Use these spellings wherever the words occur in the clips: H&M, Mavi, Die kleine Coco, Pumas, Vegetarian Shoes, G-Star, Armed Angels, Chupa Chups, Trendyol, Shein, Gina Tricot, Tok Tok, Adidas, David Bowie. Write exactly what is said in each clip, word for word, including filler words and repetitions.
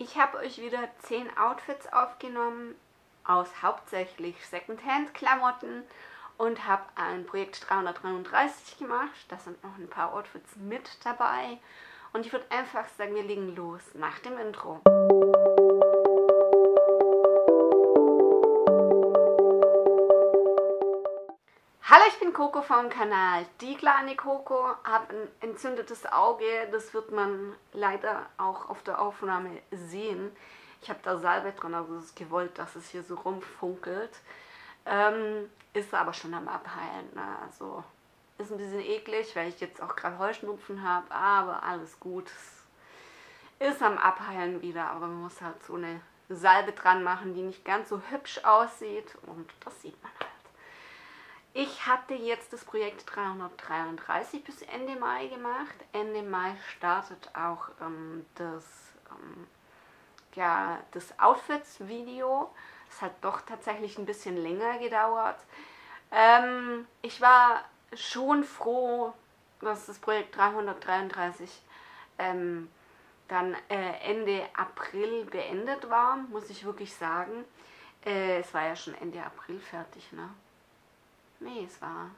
Ich habe euch wieder zehn Outfits aufgenommen aus hauptsächlich Secondhand-Klamotten und habe ein Projekt dreihundertdreiunddreißig gemacht. Da sind noch ein paar Outfits mit dabei. Und ich würde einfach sagen, wir legen los nach dem Intro. Hallo, ich bin Coco vom Kanal Die kleine Coco, habe ein entzündetes Auge, das wird man leider auch auf der Aufnahme sehen. Ich habe da Salbe dran, also es ist gewollt, dass es hier so rumfunkelt. Ähm, ist aber schon am Abheilen, ne? Also ist ein bisschen eklig, weil ich jetzt auch gerade Heuschnupfen habe, aber alles gut. Ist am Abheilen wieder, aber man muss halt so eine Salbe dran machen, die nicht ganz so hübsch aussieht und das sieht man halt. Ich hatte jetzt das Projekt dreihundertdreiunddreißig bis Ende Mai gemacht. Ende Mai startet auch ähm, das, ähm, ja, das Outfits-Video. Es hat doch tatsächlich ein bisschen länger gedauert. Ähm, ich war schon froh, dass das Projekt dreihundertdreiunddreißig ähm, dann äh, Ende April beendet war, muss ich wirklich sagen. Äh, es war ja schon Ende April fertig, ne? Nee, es war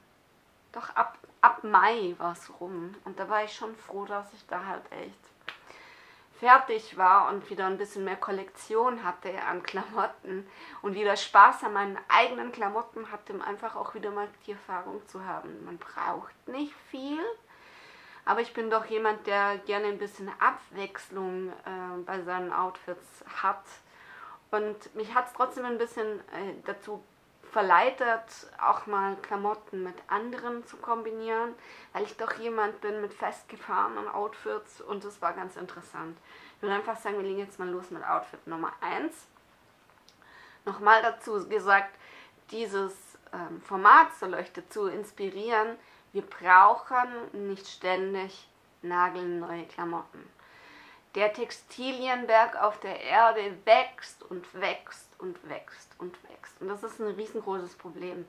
doch ab, ab Mai war es rum. Und da war ich schon froh, dass ich da halt echt fertig war und wieder ein bisschen mehr Kollektion hatte an Klamotten und wieder Spaß an meinen eigenen Klamotten hatte, um einfach auch wieder mal die Erfahrung zu haben. Man braucht nicht viel, aber ich bin doch jemand, der gerne ein bisschen Abwechslung äh, bei seinen Outfits hat. Und mich hat es trotzdem ein bisschen äh, dazu gebracht, verleitet, auch mal Klamotten mit anderen zu kombinieren, weil ich doch jemand bin mit festgefahrenen Outfits und das war ganz interessant. Ich würde einfach sagen, wir legen jetzt mal los mit Outfit Nummer eins. Nochmal dazu gesagt, dieses ähm, Format soll euch dazu inspirieren, wir brauchen nicht ständig nagelneue Klamotten. Der Textilienberg auf der Erde wächst und wächst und wächst und wächst. Und das ist ein riesengroßes Problem.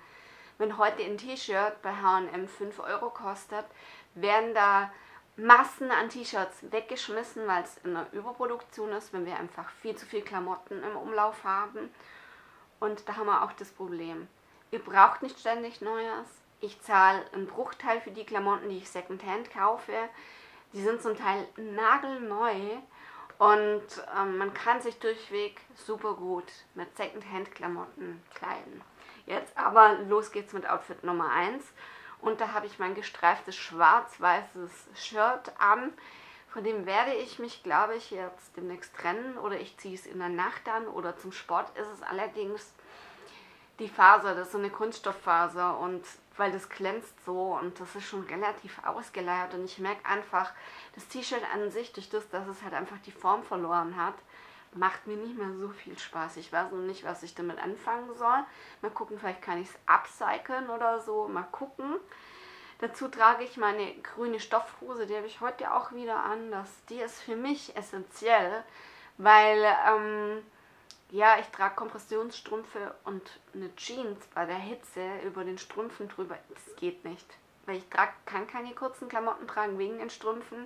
Wenn heute ein T-Shirt bei H und M fünf Euro kostet, werden da Massen an T-Shirts weggeschmissen, weil es in der Überproduktion ist, wenn wir einfach viel zu viel Klamotten im Umlauf haben. Und da haben wir auch das Problem. Ihr braucht nicht ständig Neues. Ich zahle einen Bruchteil für die Klamotten, die ich Secondhand kaufe. Die sind zum Teil nagelneu und ähm, man kann sich durchweg super gut mit Secondhand-Klamotten kleiden. Jetzt aber los geht's mit Outfit Nummer eins. Und da habe ich mein gestreiftes schwarz-weißes Shirt an. Von dem werde ich mich, glaube ich, jetzt demnächst trennen oder ich ziehe es in der Nacht an oder zum Sport ist es allerdings die Faser, das ist so eine Kunststofffaser und weil das glänzt so und das ist schon relativ ausgeleiert und ich merke einfach, das T-Shirt an sich, durch das, dass es halt einfach die Form verloren hat, macht mir nicht mehr so viel Spaß. Ich weiß noch nicht, was ich damit anfangen soll. Mal gucken, vielleicht kann ich es upcyclen oder so, mal gucken. Dazu trage ich meine grüne Stoffhose, die habe ich heute auch wieder an. Das, die ist für mich essentiell, weil ähm, ja, ich trage Kompressionsstrümpfe und eine Jeans bei der Hitze über den Strümpfen drüber. Das geht nicht, weil ich trage, kann keine kurzen Klamotten tragen wegen den Strümpfen.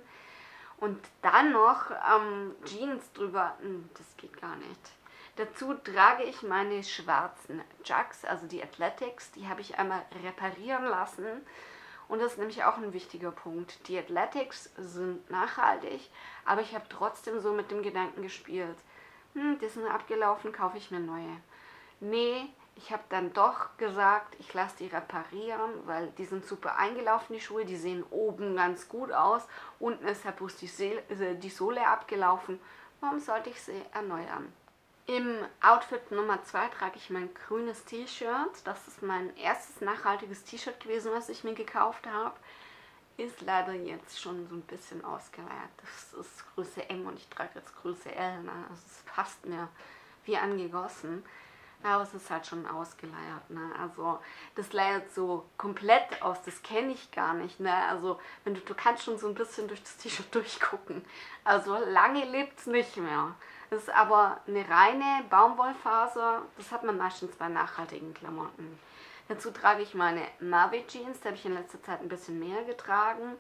Und dann noch ähm, Jeans drüber, das geht gar nicht. Dazu trage ich meine schwarzen Chucks, also die Athletics. Die habe ich einmal reparieren lassen. Und das ist nämlich auch ein wichtiger Punkt. Die Athletics sind nachhaltig, aber ich habe trotzdem so mit dem Gedanken gespielt, die sind abgelaufen, kaufe ich mir neue. Nee, ich habe dann doch gesagt, ich lasse die reparieren, weil die sind super eingelaufen, die Schuhe. Die sehen oben ganz gut aus. Unten ist halt bloß die, die Sohle abgelaufen. Warum sollte ich sie erneuern? Im Outfit Nummer zwei trage ich mein grünes T-Shirt. Das ist mein erstes nachhaltiges T-Shirt gewesen, was ich mir gekauft habe. Ist leider jetzt schon so ein bisschen ausgeleiert. Das ist Größe M und ich trage jetzt Größe L. Ne? Also es passt mir wie angegossen. Aber es ist halt schon ausgeleiert. Ne? Also das leiert so komplett aus. Das kenne ich gar nicht. Ne? Also wenn du, du kannst schon so ein bisschen durch das T-Shirt durchgucken. Also lange lebt es nicht mehr. Das ist aber eine reine Baumwollfaser. Das hat man meistens bei nachhaltigen Klamotten. Dazu trage ich meine Mavi Jeans, die habe ich in letzter Zeit ein bisschen mehr getragen.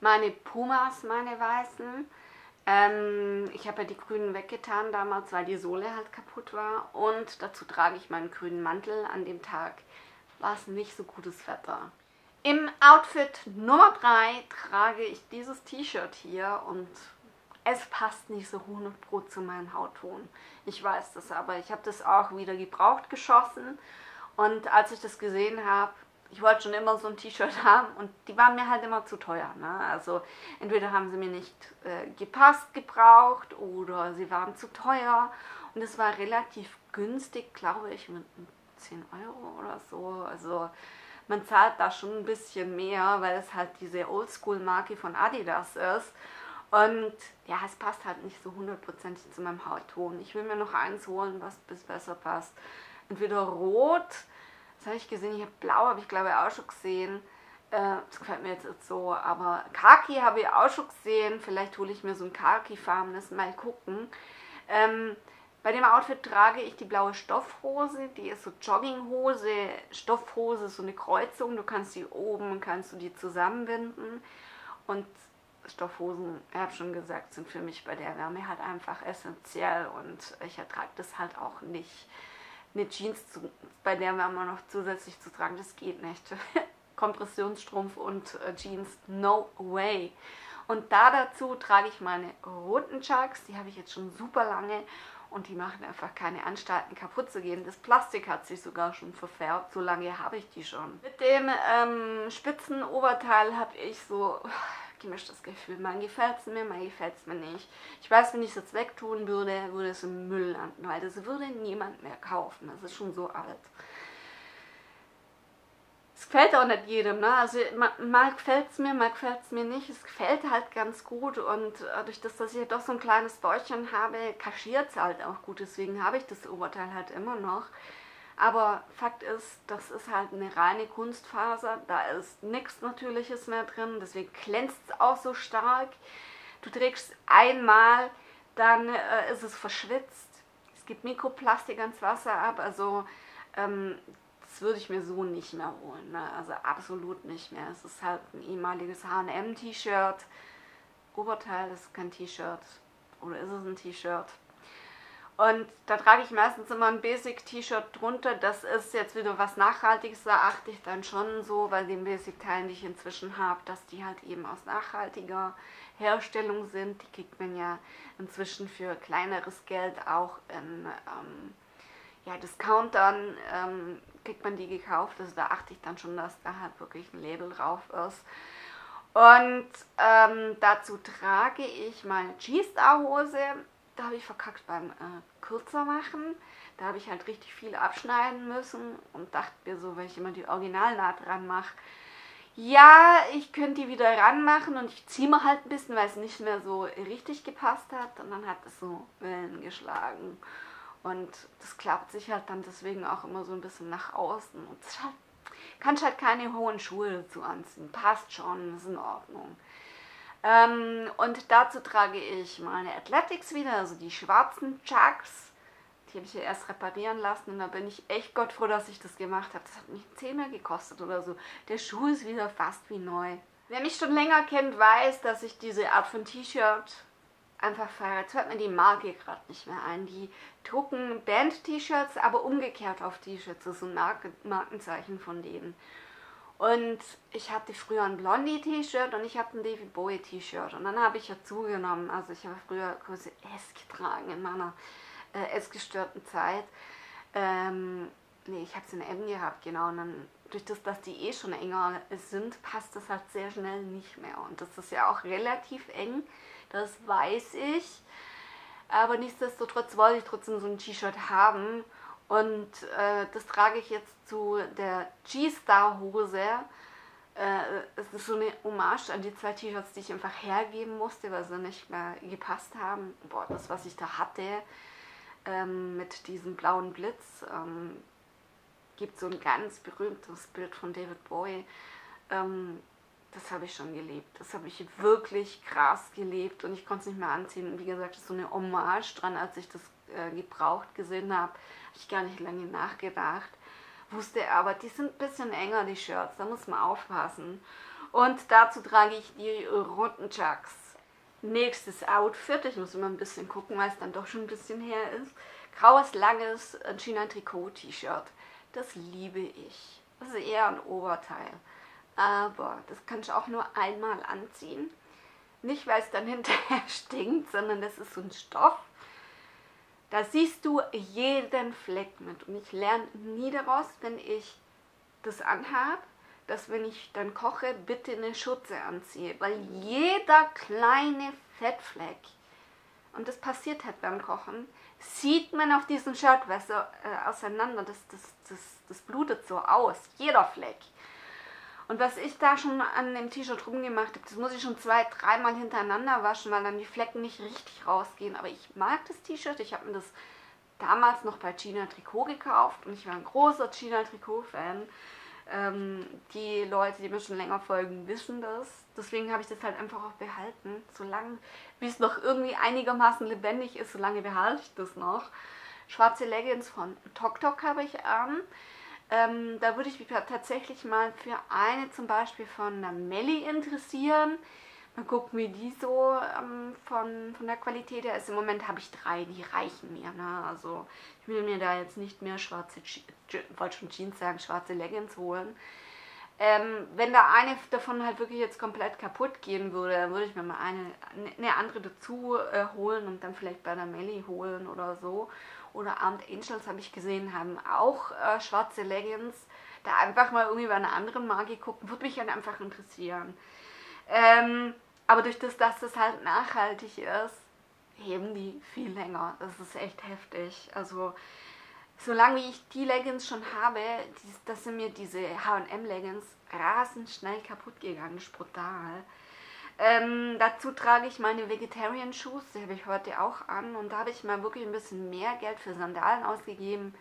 Meine Pumas, meine weißen. Ähm, ich habe ja die grünen weggetan damals, weil die Sohle halt kaputt war. Und dazu trage ich meinen grünen Mantel. An dem Tag war es nicht so gutes Wetter. Im Outfit Nummer drei trage ich dieses T-Shirt hier und es passt nicht so hundert Prozent zu meinem Hautton. Ich weiß das, aber ich habe das auch wieder gebraucht geschossen. Und als ich das gesehen habe, ich wollte schon immer so ein T-Shirt haben und die waren mir halt immer zu teuer. Ne? Also entweder haben sie mir nicht äh, gepasst, gebraucht oder sie waren zu teuer. Und es war relativ günstig, glaube ich, mit zehn Euro oder so. Also man zahlt da schon ein bisschen mehr, weil es halt diese Oldschool-Marke von Adidas ist. Und ja, es passt halt nicht so hundertprozentig zu meinem Hautton. Ich will mir noch eins holen, was bis besser passt. Entweder rot, das habe ich gesehen, ich habe blau, habe ich glaube auch schon gesehen. Äh, das gefällt mir jetzt, jetzt so, aber Khaki habe ich auch schon gesehen. Vielleicht hole ich mir so ein Khaki-farbenes, mal gucken. Ähm, bei dem Outfit trage ich die blaue Stoffhose, die ist so Jogginghose, Stoffhose, so eine Kreuzung. Du kannst die oben, kannst du die zusammenbinden und Stoffhosen, ich habe schon gesagt, sind für mich bei der Wärme halt einfach essentiell und ich ertrage das halt auch nicht. Eine Jeans zu, bei der Wärme noch zusätzlich zu tragen, das geht nicht. Kompressionsstrumpf und äh, Jeans, no way. Und da dazu trage ich meine roten Chucks, die habe ich jetzt schon super lange und die machen einfach keine Anstalten kaputt zu gehen. Das Plastik hat sich sogar schon verfärbt, so lange habe ich die schon. Mit dem ähm, spitzen Oberteil habe ich so gemischtes Gefühl. Mal gefällt es mir, mal gefällt es mir nicht. Ich weiß, wenn ich es jetzt wegtun würde, würde es im Müll landen, weil das würde niemand mehr kaufen. Das ist schon so alt. Es gefällt auch nicht jedem, ne? Also mal, mal gefällt es mir, mal gefällt es mir nicht. Es gefällt halt ganz gut und durch das, dass ich ja doch so ein kleines Bäuchchen habe, kaschiert es halt auch gut. Deswegen habe ich das Oberteil halt immer noch. Aber Fakt ist, das ist halt eine reine Kunstfaser, da ist nichts Natürliches mehr drin, deswegen glänzt es auch so stark. Du trägst es einmal, dann äh, ist es verschwitzt, es gibt Mikroplastik ans Wasser ab, also ähm, das würde ich mir so nicht mehr holen, ne? Also absolut nicht mehr. Es ist halt ein ehemaliges H und M T-Shirt, Oberteil ist kein T-Shirt oder ist es ein T-Shirt? Und da trage ich meistens immer ein Basic-T-Shirt drunter. Das ist jetzt wieder was Nachhaltiges, da achte ich dann schon so, weil den Basic-Teilen, die ich inzwischen habe, dass die halt eben aus nachhaltiger Herstellung sind. Die kriegt man ja inzwischen für kleineres Geld auch in ähm, ja, Discountern, ähm, kriegt man die gekauft. Also da achte ich dann schon, dass da halt wirklich ein Label drauf ist. Und ähm, dazu trage ich meine G-Star-Hose. Da habe ich verkackt beim äh, kürzer machen. Da habe ich halt richtig viel abschneiden müssen und dachte mir so, wenn ich immer die Originalnaht dran mache, ja, ich könnte die wieder ran machen und ich ziehe mir halt ein bisschen, weil es nicht mehr so richtig gepasst hat und dann hat es so Wellen geschlagen und das klappt sich halt dann deswegen auch immer so ein bisschen nach außen und halt, kannst halt keine hohen Schuhe dazu anziehen, passt schon, ist in Ordnung. Ähm, und dazu trage ich meine Athletics wieder, also die schwarzen Chucks. Die habe ich ja erst reparieren lassen und da bin ich echt Gott froh, dass ich das gemacht habe. Das hat mich zehn Euro gekostet oder so. Der Schuh ist wieder fast wie neu. Wer mich schon länger kennt, weiß, dass ich diese Art von T-Shirt einfach feiere. Jetzt hört mir die Marke gerade nicht mehr ein. Die drucken Band-T-Shirts, aber umgekehrt auf T-Shirts. Das ist ein Marke Markenzeichen von denen. Und ich hatte früher ein Blondie-T-Shirt und ich habe ein David Bowie-T-Shirt. Und dann habe ich ja zugenommen. Also ich habe früher Größe S getragen in meiner äh, S-gestörten Zeit. Ähm, ne, ich habe es in M gehabt, genau. Und dann durch das, dass die eh schon enger sind, passt das halt sehr schnell nicht mehr. Und das ist ja auch relativ eng, das weiß ich. Aber nichtsdestotrotz wollte ich trotzdem so ein T-Shirt haben. Und äh, das trage ich jetzt zu der G-Star-Hose. Äh, es ist so eine Hommage an die zwei T-Shirts, die ich einfach hergeben musste, weil sie nicht mehr gepasst haben. Boah, das, was ich da hatte ähm, mit diesem blauen Blitz, ähm, gibt so ein ganz berühmtes Bild von David Bowie. Ähm, das habe ich schon gelebt. Das habe ich wirklich krass gelebt und ich konnte es nicht mehr anziehen. Wie gesagt, das ist so eine Hommage dran, als ich das gebraucht gesehen habe, habe ich gar nicht lange nachgedacht, wusste aber, die sind ein bisschen enger, die Shirts, da muss man aufpassen. Und dazu trage ich die roten Chucks. Nächstes Outfit, ich muss immer ein bisschen gucken, weil es dann doch schon ein bisschen her ist. Graues, langes Gina Tricot T-Shirt. Das liebe ich. Das ist eher ein Oberteil. Aber das kann ich auch nur einmal anziehen. Nicht, weil es dann hinterher stinkt, sondern das ist so ein Stoff. Da siehst du jeden Fleck mit. Und ich lerne nie daraus, wenn ich das anhabe, dass wenn ich dann koche, bitte eine Schürze anziehe. Weil jeder kleine Fettfleck, und das passiert halt beim Kochen, sieht man auf diesem Shirt so, äh, auseinander. Das, das, das, das blutet so aus. Jeder Fleck. Und was ich da schon an dem T-Shirt rumgemacht habe, das muss ich schon zwei, dreimal hintereinander waschen, weil dann die Flecken nicht richtig rausgehen. Aber ich mag das T-Shirt. Ich habe mir das damals noch bei Gina Tricot gekauft und ich war ein großer Gina Tricot-Fan. Ähm, die Leute, die mir schon länger folgen, wissen das. Deswegen habe ich das halt einfach auch behalten. Solange, wie es noch irgendwie einigermaßen lebendig ist, solange behalte ich das noch. Schwarze Leggings von Tok Tok habe ich an. Ähm, da würde ich mich tatsächlich mal für eine zum Beispiel von der Melli interessieren. Mal gucken, wie die so ähm, von, von der Qualität her ist. Im Moment habe ich drei, die reichen mir. Ne? Also ich will mir da jetzt nicht mehr schwarze, Je Je wollte schon Jeans sagen, schwarze Leggings holen. Ähm, wenn da eine davon halt wirklich jetzt komplett kaputt gehen würde, dann würde ich mir mal eine, eine andere dazu äh, holen und dann vielleicht bei der Melli holen oder so. Oder Armed Angels, habe ich gesehen, haben auch äh, schwarze Leggings. Da einfach mal irgendwie bei einer anderen Marke gucken, würde mich halt einfach interessieren. Ähm, aber durch das, dass das halt nachhaltig ist, heben die viel länger. Das ist echt heftig. Also solange wie ich die Leggings schon habe, die, das sind mir diese H und M Leggings rasend schnell kaputt gegangen, das ist brutal. Ähm, dazu trage ich meine Vegetarian Shoes, die habe ich heute auch an und da habe ich mal wirklich ein bisschen mehr Geld für Sandalen ausgegeben.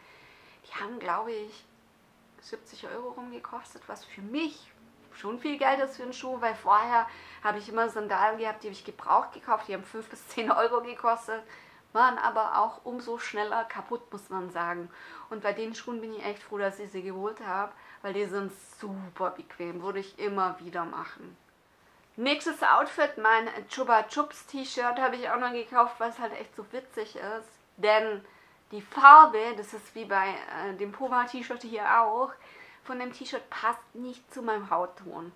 Die haben, glaube ich, siebzig Euro rumgekostet, was für mich schon viel Geld ist für einen Schuh, weil vorher habe ich immer Sandalen gehabt, die habe ich gebraucht gekauft, die haben fünf bis zehn Euro gekostet. Waren aber auch umso schneller kaputt, muss man sagen. Und bei den Schuhen bin ich echt froh, dass ich sie geholt habe, weil die sind super bequem. Würde ich immer wieder machen. Nächstes Outfit, mein Chupa Chups T-Shirt habe ich auch noch gekauft, weil es halt echt so witzig ist. Denn die Farbe, das ist wie bei äh, dem Puma T-Shirt hier auch, von dem T-Shirt passt nicht zu meinem Hautton.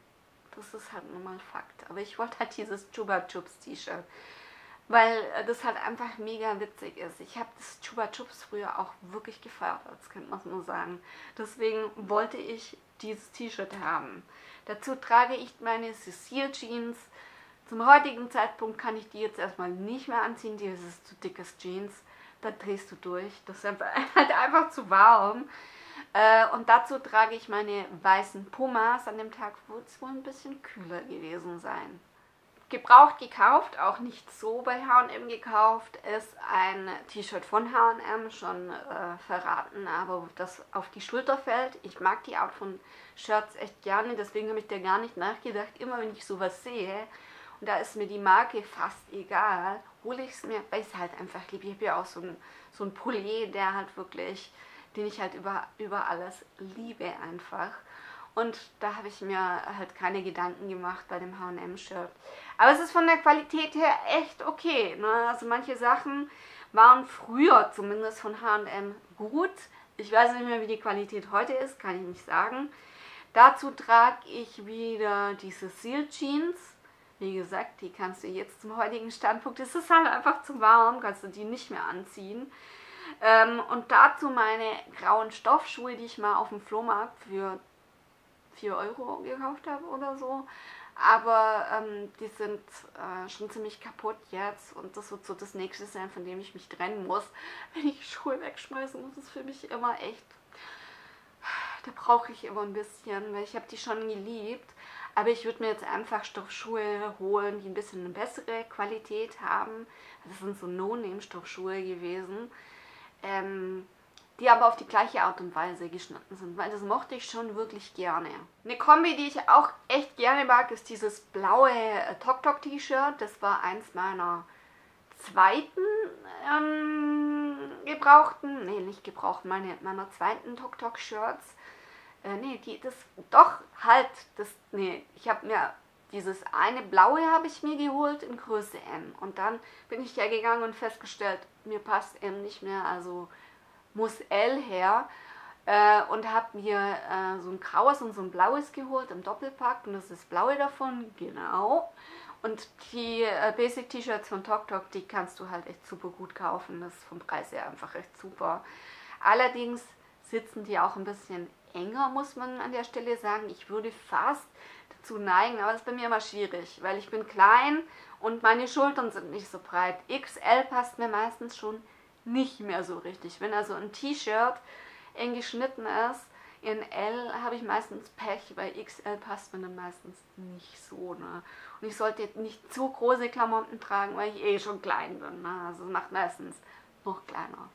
Das ist halt nun mal Fakt. Aber ich wollte halt dieses Chupa Chups T-Shirt, weil das halt einfach mega witzig ist. Ich habe das Chupa Chups früher auch wirklich gefeiert, als Kind, muss man sagen. Deswegen wollte ich dieses T-Shirt haben. Dazu trage ich meine Cecile Jeans. Zum heutigen Zeitpunkt kann ich die jetzt erstmal nicht mehr anziehen. Die ist zu dickes Jeans. Da drehst du durch. Das ist halt einfach zu warm. Und dazu trage ich meine weißen Pumas. An dem Tag wird es wohl ein bisschen kühler gewesen sein. Gebraucht gekauft, auch nicht so bei H und M gekauft, ist ein T-Shirt von H und M, schon äh, verraten, aber das auf die Schulter fällt. Ich mag die Art von Shirts echt gerne, deswegen habe ich da gar nicht nachgedacht. Immer wenn ich sowas sehe, und da ist mir die Marke fast egal, hole ich es mir, weil ich es halt einfach liebe. Ich habe ja auch so einen so ein Pulli, der halt wirklich, den ich halt über, über alles liebe einfach. Und da habe ich mir halt keine Gedanken gemacht bei dem H und M-Shirt. Aber es ist von der Qualität her echt okay. Ne? Also manche Sachen waren früher zumindest von H und M gut. Ich weiß nicht mehr, wie die Qualität heute ist, kann ich nicht sagen. Dazu trage ich wieder diese Seal Jeans. Wie gesagt, die kannst du jetzt zum heutigen Standpunkt, es ist halt einfach zu warm, kannst du die nicht mehr anziehen. Ähm, und dazu meine grauen Stoffschuhe, die ich mal auf dem Flohmarkt für vier Euro gekauft habe oder so, aber ähm, die sind äh, schon ziemlich kaputt jetzt und das wird so das nächste sein, von dem ich mich trennen muss. Wenn ich Schuhe wegschmeißen muss, ist für mich immer echt, da brauche ich immer ein bisschen, weil ich habe die schon geliebt, aber ich würde mir jetzt einfach Stoffschuhe holen, die ein bisschen eine bessere Qualität haben. Das sind so No-Name-Stoffschuhe gewesen, ähm, die aber auf die gleiche Art und Weise geschnitten sind, weil das mochte ich schon wirklich gerne. Eine Kombi, die ich auch echt gerne mag, ist dieses blaue Tok Tok T-Shirt. Das war eins meiner zweiten ähm, gebrauchten, nee, nicht gebraucht, meine, meiner zweiten Tok Tok Shirts. Äh, nee, die, das, doch, halt, das, nee, ich habe mir Dieses eine blaue habe ich mir geholt in Größe M. Und dann bin ich hergegangen und festgestellt, mir passt M nicht mehr, also muss L her. Äh, und habe mir äh, so ein graues und so ein blaues geholt im Doppelpack. Und das ist das blaue davon, genau. Und die äh, Basic-T-Shirts von Tok Tok, die kannst du halt echt super gut kaufen. Das ist vom Preis her einfach echt super. Allerdings sitzen die auch ein bisschen enger, muss man an der Stelle sagen. Ich würde fast dazu neigen, aber das ist bei mir immer schwierig, weil ich bin klein und meine Schultern sind nicht so breit. X L passt mir meistens schon nicht mehr so richtig. Wenn also ein T-Shirt eng geschnitten ist, in L habe ich meistens Pech, weil X L passt mir dann meistens nicht so. Ne? Und ich sollte nicht zu große Klamotten tragen, weil ich eh schon klein bin. Ne? Also macht meistens noch kleiner.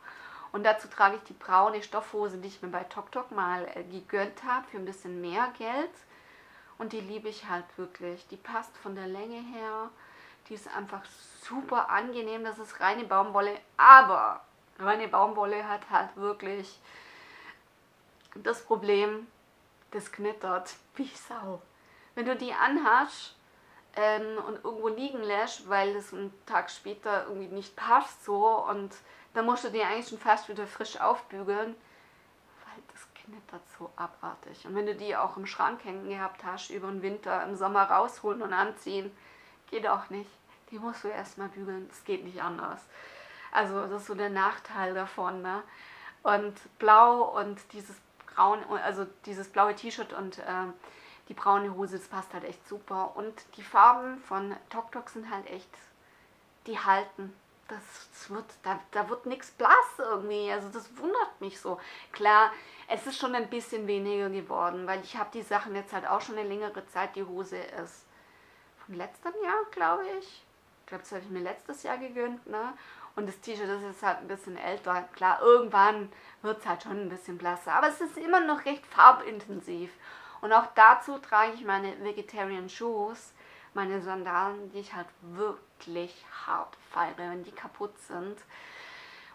Und dazu trage ich die braune Stoffhose, die ich mir bei Tok Tok mal äh, gegönnt habe, für ein bisschen mehr Geld. Und die liebe ich halt wirklich. Die passt von der Länge her. Die ist einfach super angenehm. Das ist reine Baumwolle. Aber reine Baumwolle hat halt wirklich das Problem, das knittert wie Sau. Wenn du die anhast ähm, und irgendwo liegen lässt, weil es einen Tag später irgendwie nicht passt so, und dann musst du die eigentlich schon fast wieder frisch aufbügeln, weil das knittert so abartig. Und wenn du die auch im Schrank hängen gehabt hast, über den Winter, im Sommer rausholen und anziehen, geht auch nicht. Die musst du erstmal bügeln, es geht nicht anders. Also das ist so der Nachteil davon, ne? Und blau und dieses also dieses blaue T-Shirt und äh, die braune Hose, das passt halt echt super. Und die Farben von Tok Tok sind halt echt, die halten. Das, das wird, da, da wird nichts blass irgendwie, also das wundert mich so. Klar, es ist schon ein bisschen weniger geworden, weil ich habe die Sachen jetzt halt auch schon eine längere Zeit. Die Hose ist von letztem Jahr, glaube ich. Ich glaube, das habe ich mir letztes Jahr gegönnt, ne? Und das T-Shirt ist jetzt halt ein bisschen älter. Klar, irgendwann wird es halt schon ein bisschen blasser. Aber es ist immer noch recht farbintensiv. Und auch dazu trage ich meine Vegetarian Shoes, meine Sandalen, die ich halt wirklich hart feiere. Wenn die kaputt sind,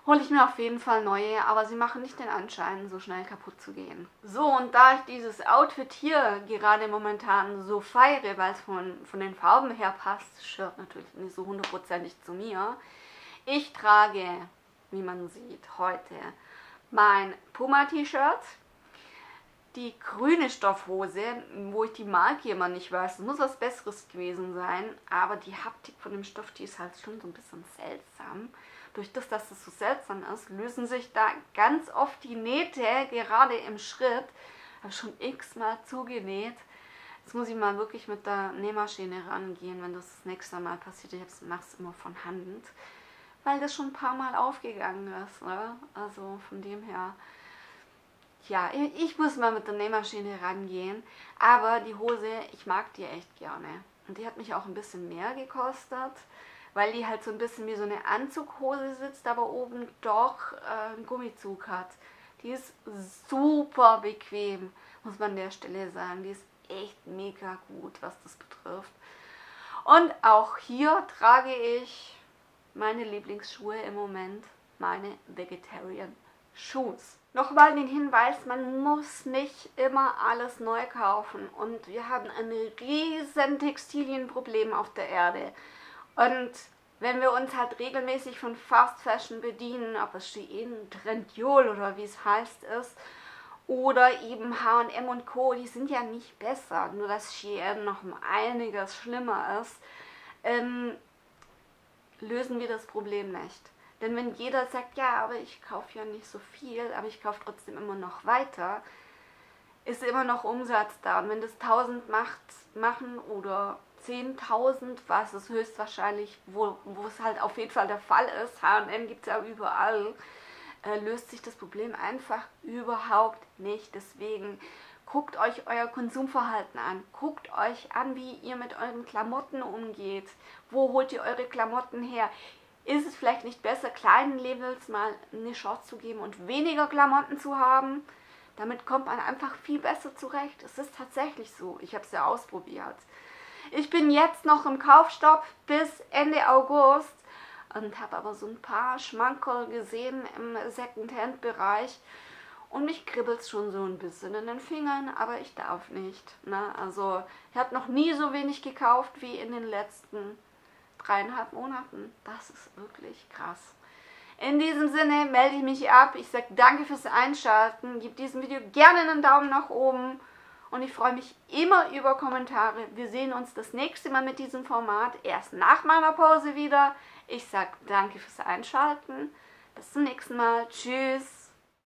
hole ich mir auf jeden Fall neue. Aber sie machen nicht den Anschein, so schnell kaputt zu gehen. So, und da ich dieses Outfit hier gerade momentan so feiere, weil es von, von den Farben her passt, Shirt natürlich nicht so hundertprozentig zu mir. Ich trage, wie man sieht, heute mein Puma-T-Shirt, die grüne Stoffhose, wo ich die Marke immer nicht weiß, das muss was Besseres gewesen sein, aber die Haptik von dem Stoff, die ist halt schon so ein bisschen seltsam. Durch das, dass es so seltsam ist, lösen sich da ganz oft die Nähte, gerade im Schritt. Ich habe schon x-mal zugenäht. Jetzt muss ich mal wirklich mit der Nähmaschine rangehen, wenn das das nächste Mal passiert. Ich mache es immer von Hand, weil das schon ein paar Mal aufgegangen ist, ne? Also von dem her, ja, ich muss mal mit der Nähmaschine rangehen, aber die Hose, ich mag die echt gerne. Und die hat mich auch ein bisschen mehr gekostet, weil die halt so ein bisschen wie so eine Anzughose sitzt, aber oben doch äh, einen Gummizug hat. Die ist super bequem, muss man an der Stelle sagen. Die ist echt mega gut, was das betrifft. Und auch hier trage ich meine Lieblingsschuhe im Moment, meine Vegetarian Shoes. Nochmal den Hinweis, man muss nicht immer alles neu kaufen. Und wir haben ein riesen Textilienproblem auf der Erde. Und wenn wir uns halt regelmäßig von Fast Fashion bedienen, ob es Shein, Trendyol oder wie es heißt ist, oder eben H und M und Co., die sind ja nicht besser. Nur dass Shein noch um einiges schlimmer ist, ähm, lösen wir das Problem nicht. Denn wenn jeder sagt, ja, aber ich kaufe ja nicht so viel, aber ich kaufe trotzdem immer noch weiter, ist immer noch Umsatz da. Und wenn das tausend macht, machen oder zehntausend, was es höchstwahrscheinlich, wo, wo es halt auf jeden Fall der Fall ist, H und M gibt es ja überall, äh, löst sich das Problem einfach überhaupt nicht. Deswegen guckt euch euer Konsumverhalten an. Guckt euch an, wie ihr mit euren Klamotten umgeht. Wo holt ihr eure Klamotten her? Ist es vielleicht nicht besser, kleinen Labels mal eine Chance zu geben und weniger Klamotten zu haben? Damit kommt man einfach viel besser zurecht. Es ist tatsächlich so. Ich habe es ja ausprobiert. Ich bin jetzt noch im Kaufstopp bis Ende August und habe aber so ein paar Schmankerl gesehen im Secondhand-Bereich. Und mich kribbelt es schon so ein bisschen in den Fingern, aber ich darf nicht. Ne? Also ich habe noch nie so wenig gekauft wie in den letzten dreieinhalb Monaten. Das ist wirklich krass. In diesem Sinne melde ich mich ab. Ich sage danke fürs Einschalten. Gib diesem Video gerne einen Daumen nach oben. Und ich freue mich immer über Kommentare. Wir sehen uns das nächste Mal mit diesem Format erst nach meiner Pause wieder. Ich sage danke fürs Einschalten. Bis zum nächsten Mal. Tschüss.